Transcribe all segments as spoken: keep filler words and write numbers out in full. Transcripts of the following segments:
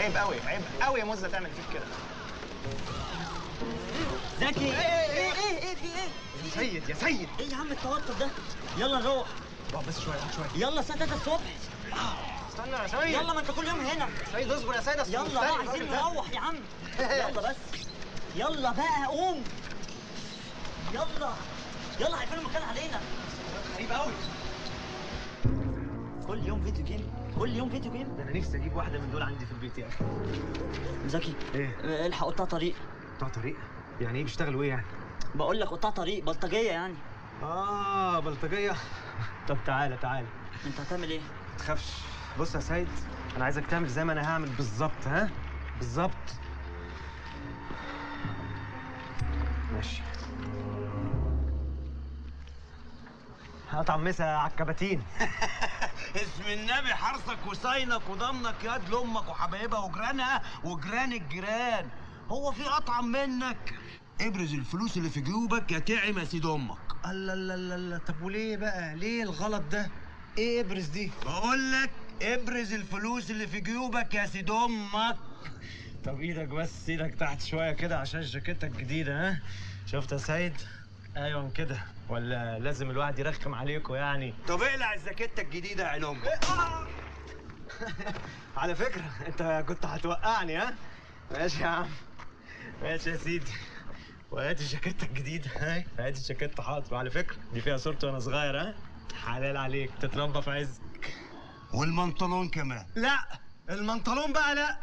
عيب قوي، عيب قوي يا مزة تعمل فيك كده. زكي ايه ايه ايه ايه في ايه؟ يا سيد يا سيد ايه يا عم التوتر ده؟ يلا نروح. اقعد بس شوية اقعد شوية. يلا الساعة تلاتة الصبح. استنى يا سيد. يلا ما انت كل يوم هنا. يا سيد اصبر يا سيد. يلا بقى عايزين نروح يا عم. يلا بس. يلا بقى قوم. يلا يلا هيقفلوا المكان علينا. غريب قوي. كل يوم فيديو جيم كل يوم فيديو جيم ده انا نفسي اجيب واحده من دول عندي في البيت يا اخي. زكي ايه؟ الحق قطع طريق. قطع طريق؟ يعني ايه بيشتغلوا ايه يعني؟ بقول لك قطع طريق بلطجيه يعني. اه بلطجيه. طب تعالى تعالى. انت هتعمل ايه؟ ما تخافش. بص يا سيد انا عايزك تعمل زي ما انا هعمل بالظبط. ها بالظبط. ماشي. هقطع مسا على الكباتين. اسم النبي حرصك وصينك وضمنك ياد لامك وحبايبها وجيرانها وجيران الجيران. هو في اطعم منك؟ ابرز الفلوس اللي في جيوبك يا تعم يا سيد امك. الله الله الله الله. طب وليه بقى؟ ليه الغلط ده؟ ايه ابرز دي؟ بقول لك ابرز الفلوس اللي في جيوبك يا سيد امك. طب ايدك بس ايدك تحت شويه كده عشان جاكيتك جديده. ها شفت يا سيد؟ ايوه كده. ولا لازم الواحد يرخم عليكم يعني؟ طب اقلع الزكيتة الجديدة يا عين امك. على فكرة انت كنت هتوقعني. ها؟ ماشي يا عم. ماشي يا سيدي. وهات الجاكيتة الجديدة. هاي هات الجاكيتة. حاضر. وعلى فكرة دي فيها صورتي وانا صغير. ها؟ حلال عليك تتربى في عزك. والمنطلون كمان. لا المنطلون بقى لا.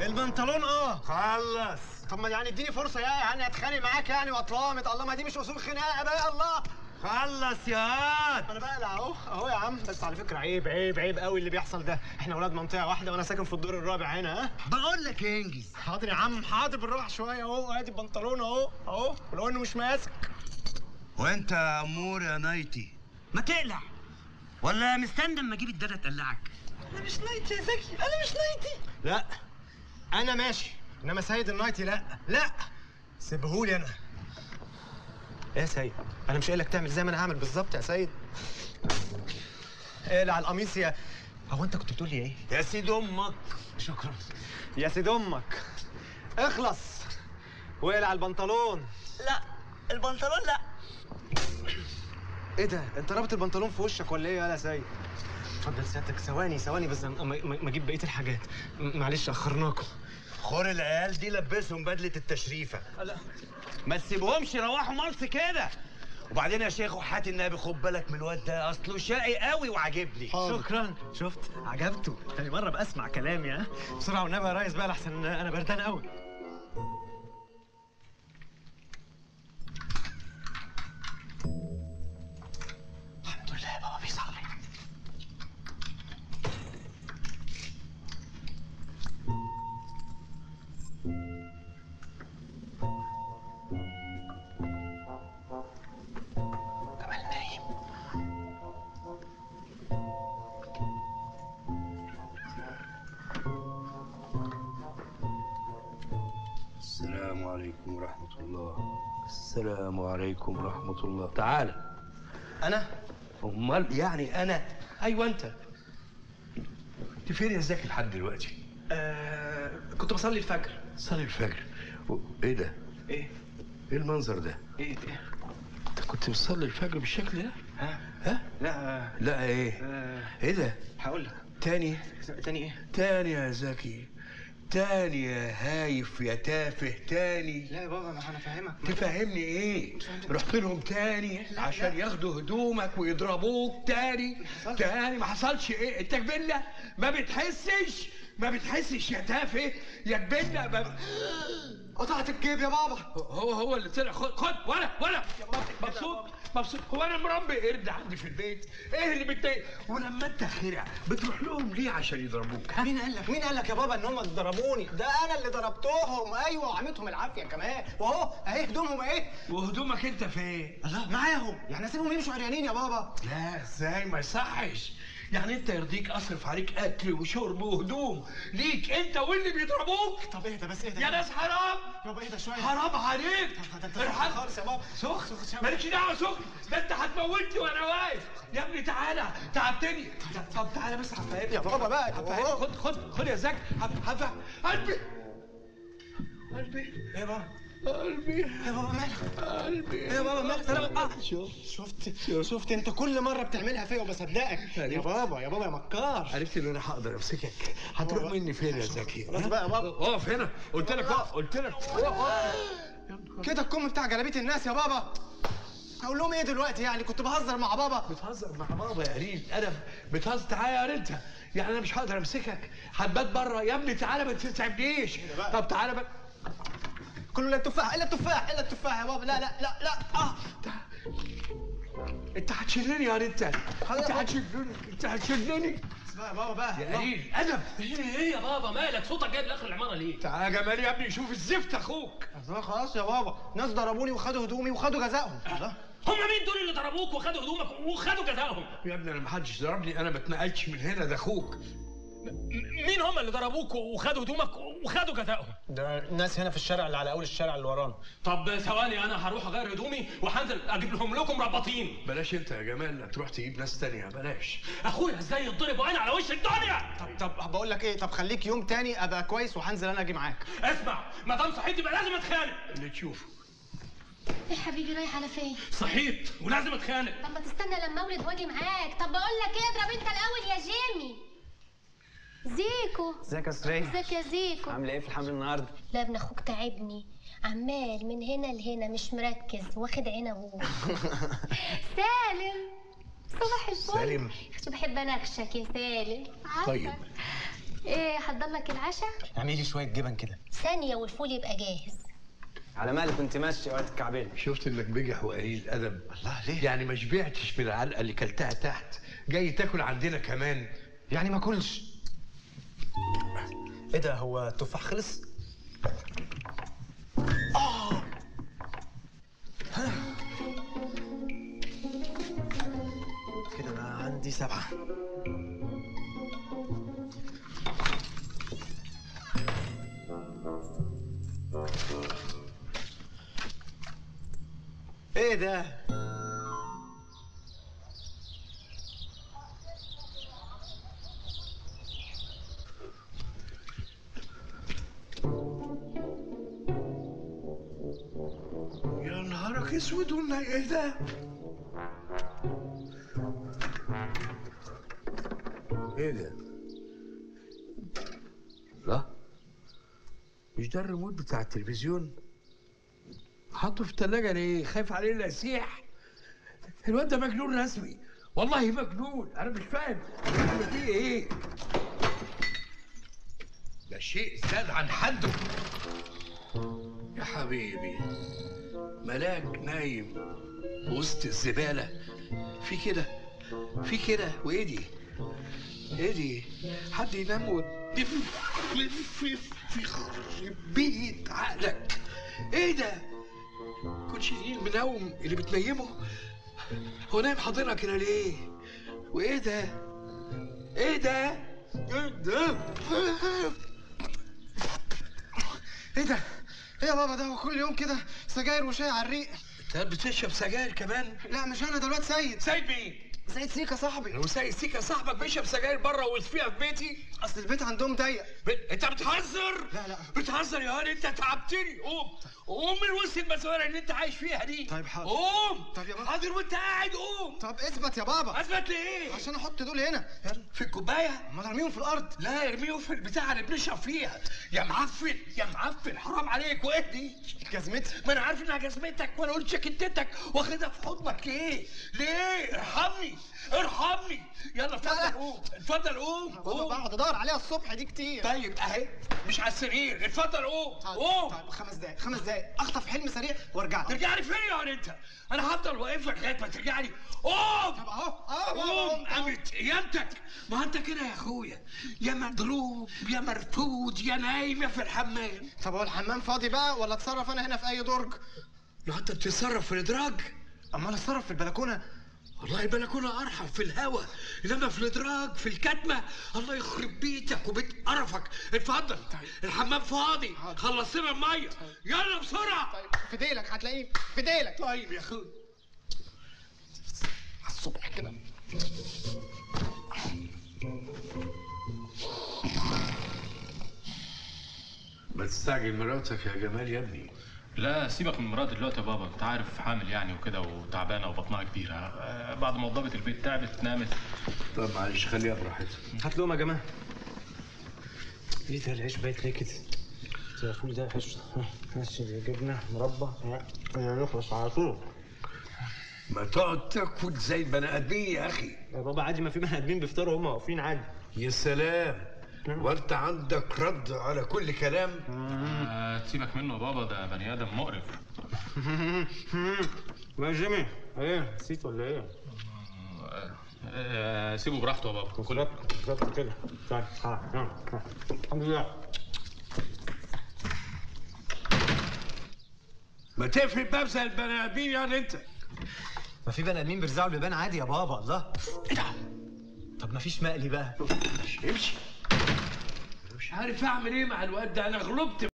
البنطلون اه. خلص. طب ما يعني اديني فرصه يا يعني اتخانق معاك يعني واطلامت. الله ما دي مش اصول خناقه بقى. الله خلص يا هاد. انا بقلع اهو اهو يا عم. بس على فكره عيب عيب عيب قوي اللي بيحصل ده. احنا ولاد منطقه واحده وانا ساكن في الدور الرابع هنا. ها بقول لك انجز. حاضر يا عم حاضر. بالراحه شويه اهو. ادي البنطلون اهو اهو ولو انه مش ماسك. وانت يا امور يا نايتي ما تقلع ولا مستني اما اجيب الداده تقلعك؟ انا مش نايتي يا زكي. انا مش نايتي. لا انا ماشي انما سيد النايتي لا لا سيبهولي انا. ايه يا سيد؟ انا مش قايل لك تعمل زي ما انا هعمل بالظبط يا سيد؟ اقلع القميص يا. هو انت كنت بتقول لي ايه؟ يا سيد امك. شكرا. يا سيد امك اخلص واقلع البنطلون. لا البنطلون لا. ايه ده؟ انت رابط البنطلون في وشك ولا ايه يا سيد؟ اتفضل سيادتك. ثواني ثواني بس ما اجيب بقيه الحاجات. معلش اخرناكم. خور العيال دي لبسهم بدله التشريفه. لا ما تسيبهمش يروحوا مصر كده. وبعدين يا شيخ وحياة النبي خد بالك من الواد ده اصله شقي قوي وعجبني. شكرا. شفت عجبته. تاني مره بسمع كلامي. ها بسرعه والنبي يا ريس بقى لحسن انا بردان قوي. الحمد لله بابا بيصلي. السلام عليكم ورحمة الله. السلام عليكم ورحمة الله. تعالى. أنا؟ أمال يعني أنا؟ أيوه أنت. أنت فين يا زكي لحد دلوقتي؟ آه كنت بصلي الفجر. صلي الفجر؟ إيه ده؟ إيه؟ إيه المنظر ده؟ إيه ده؟ أنت كنت بتصلي الفجر بالشكل ده؟ ها؟ ها؟ لا لا إيه؟ آه إيه ده؟ هقول لك. تاني؟ تاني إيه؟ تاني يا زكي. تاني يا هايف يا تافه تاني. لا يا بابا ما انا فاهمك. تفهمني ايه؟ رحت لهم تاني عشان ياخدوا هدومك ويضربوك تاني. تاني ما حصلش ايه؟ انت جبنه ما بتحسش ما بتحسش يا تافه يا جبنه. ما قطعت الجيب يا بابا. هو هو اللي طلع. خد خد وانا وانا مبسوط مبسوط. هو انا مربي قرد عندي في البيت؟ ايه اللي بت ولما انت خرع بتروح لهم ليه عشان يضربوك؟ مين قال لك مين قال لك يا بابا ان هم ضربوني؟ ده انا اللي ضربتهم. ايوه وعمتهم العافيه كمان. واهو اهي هدومهم اهي. وهدومك انت فين؟ الله معاهم. يعني اسيبهم يمشوا عريانين يا بابا؟ لا ازاي ما يصحش. يعني انت يرضيك اصرف عليك اكل وشرب وهدوم ليك انت واللي بيضربوك؟ طب اهدى بس اهدى يا ناس حرام. يابا اهدى شويه، حرام عليك. ارحم خالص يا بابا. سخن مالكش دعوه، سخن ده انت هتموتني وانا واقف يا ابني. تعالى تعبتني. طب تعالى بس هفهمك يا بابا بقى. خد خد خد يا زكي هفهمك. قلبي قلبي ايه بقى؟ قلبي يا بابا مالك؟ قلبي يا بابا مالك؟ انا شفت شفت انت كل مره بتعملها فيا وبصدقك. يا بابا يا بابا يا مكار، عرفت ان انا هقدر امسكك. هتروح مني فين يا زكي؟ خلاص بقى يا بابا اقف هنا. قلت لك اقف، قلت لك كده. الكم بتاع جلابيه الناس يا بابا، هقول لهم ايه دلوقتي؟ يعني كنت بهزر مع بابا. بتهزر مع بابا يا قريب؟ انا بتهزر. تعالى يا قريبتها، يعني انا مش هقدر امسكك، هتبات بره يا ابني. تعالى ما تتعبنيش. طب تعالى بقى كله. لا التفاح الا التفاح الا التفاح يا بابا. لا لا لا لا اه انت هتشلني يا ريت. انت هتشلني انت هتشلني. اسمع يا بابا بقى يا قليل ادب. ايه يا بابا مالك؟ صوتك جايب لاخر العماره ليه؟ تعالى يا جمال يا ابني شوف الزفت اخوك. خلاص يا بابا، ناس ضربوني وخدوا هدومي وخدوا جزائهم. هم مين دول اللي ضربوك وخدوا هدومك وخدوا جزائهم؟ يا ابني انا ما حدش ضربني، انا ما اتنقلتش من هنا، ده اخوك. مين هم اللي ضربوك وخدوا هدومك وخدوا جزائهم؟ ده الناس هنا في الشارع اللي على اول الشارع اللي ورانا. طب ثواني، انا هروح اغير هدومي وهنزل اجيب لهم لكم رباطين. بلاش انت يا جمال انك تروح تجيب ناس تانية، بلاش. اخويا ازاي يتضرب وانا على وش الدنيا؟ طب طب بقول لك ايه، طب خليك يوم تاني ابقى كويس وهنزل انا اجي معاك. اسمع، ما دام صحيت يبقى لازم اتخانق. اللي تشوفه. ايه حبيبي رايح على فين؟ صحيت ولازم اتخانق. طب ما تستنى لما اولد واجي معاك. طب بقول لك ايه، اضرب انت الاول يا جيمي. زيكو، ازيك يا سري؟ ازيك يا زيكو؟ عامله ايه في الحمل النهارده؟ لا ابن اخوك تعبني، عمال من هنا لهنا مش مركز، واخد عين ابوه. سالم صباح الفل. سالم كنت بحب اناقشك يا سالم. طيب ايه هحضر لك العشاء؟ اعملي لي شويه جبن كده ثانيه والفول يبقى جاهز. على مالك كنت ماشي وقت الكعبين؟ شفت انك بجح وقليل ادب. الله ليه؟ يعني ما شبعتش من العلقه اللي كلتها تحت، جاي تاكل عندنا كمان؟ يعني ما اكلش. ايه ده، هو التفاح خلص؟ اه كده انا عندي سبعه. ايه ده؟ اسود ولا ايه ده؟ ايه ده؟ لا مش ده الريموت بتاع التلفزيون؟ حاطه في الثلاجه ليه؟ خايف عليه لا يسيح؟ الواد ده مجنون رسمي، والله مجنون. انا مش فاهم دي ايه؟ ده شيء زاد عن حده يا حبيبي. ملاك نايم وسط الزبالة. في كده في كده. وايه دي؟ ايه دي؟ حد ينام ويلف يخرب بيت عقلك. ايه ده؟ كنتش دي المنوم اللي بتنيمه؟ هو نايم حاضنها كده ليه؟ وايه ده؟ ايه ده؟ ايه ده؟ ايه ده؟ ايه يا بابا ده؟ هو كل يوم كده سجاير وشاي على الريق. انت بتشرب سجاير كمان؟ لا مش انا، ده الواد سيد. سيد مين؟ سيد سيكا صاحبي. وسيد سيكا صاحبك بيشرب سجاير بره ويطفيها في بيتي؟ اصل البيت عندهم ضيق. ب... انت بتهزر؟ لا لا بتهزر يا هاني، انت تعبتني. قوم قوم من وسط المسوره اللي انت عايش فيها دي. طيب حاضر. قوم. طب يا بابا حاضر وانت قاعد. قوم. طب اثبت يا بابا. اثبت ليه؟ عشان احط دول هنا في الكوبايه. امال ارميهم في الارض؟ لا ارميهم في البتاع اللي بنشرب فيها. يا معفن يا معفن حرام عليك. وايه دي؟ جزمتي. ما انا عارف انها جزمتك، وانا قلت شكتتك واخدها في حضنك ليه؟ ليه؟ ارحمني ارحمني. يلا اتفضل قوم اتفضل قوم. قوم بقعد ادور عليها الصبح دي كتير. طيب اهي مش على السرير. اتفضل قوم قوم. طيب خمس دقايق خمس دقايق اخطف حلم سريع وارجع لك. ترجع لي فين يا انت؟ انا هفضل واقف لك لغايه ما ترجع لي. قوم. طب اهو اهو قوم. قامت قيامتك. ما انت كده يا اخويا، يا مضروب يا مرفوض يا نايم يا في الحمام. طب هو الحمام فاضي بقى ولا اتصرف انا هنا في اي درج؟ لو انت بتتصرف في الادراج. امال اتصرف في البلكونه؟ الله، البلكونه ارحم في الهوا، انما في الادراج في الكتمه الله يخرب بيتك وبيت قرفك. اتفضل. طيب. الحمام فاضي، خلص لنا الميه. طيب. يلا بسرعه. طيب في ديلك، هتلاقيه في ديلك. طيب يا اخوي على الصبح كده. ما تستعجل مراتك يا جمال يا ابني. لا سيبك من مراتي دلوقتي يا بابا، انت عارف حامل يعني وكده وتعبانه وبطنها كبيره. أه بعد ما وضبت البيت تعبت نامت. طب معلش خليها براحتها. هات لهم يا جماعه. ايه ده العيش بايت ليه كده؟ الفول ده حش ماشي جبنه مربى نخلص على طول. ما تقعد تاكل زي البني ادمين يا اخي. يا بابا عادي، ما في بني ادمين بيفطروا وهم واقفين عادي. يا سلام، وانت عندك رد على كل كلام. سيبك منه بابا، ده بني ادم مقرف. يا جيمي ايه نسيت ولا ايه؟ سيبه براحته يا بابا. كل بالظبط كده. طيب الحمد لله. ما تقفل باب زي البني ادمين يعني انت. ما في بني ادمين بيرزعوا اللبان عادي يا بابا. الله. طب ما فيش مقلي بقى؟ امشي امشي. مش عارف اعمل ايه مع الواد ده، انا غلبت.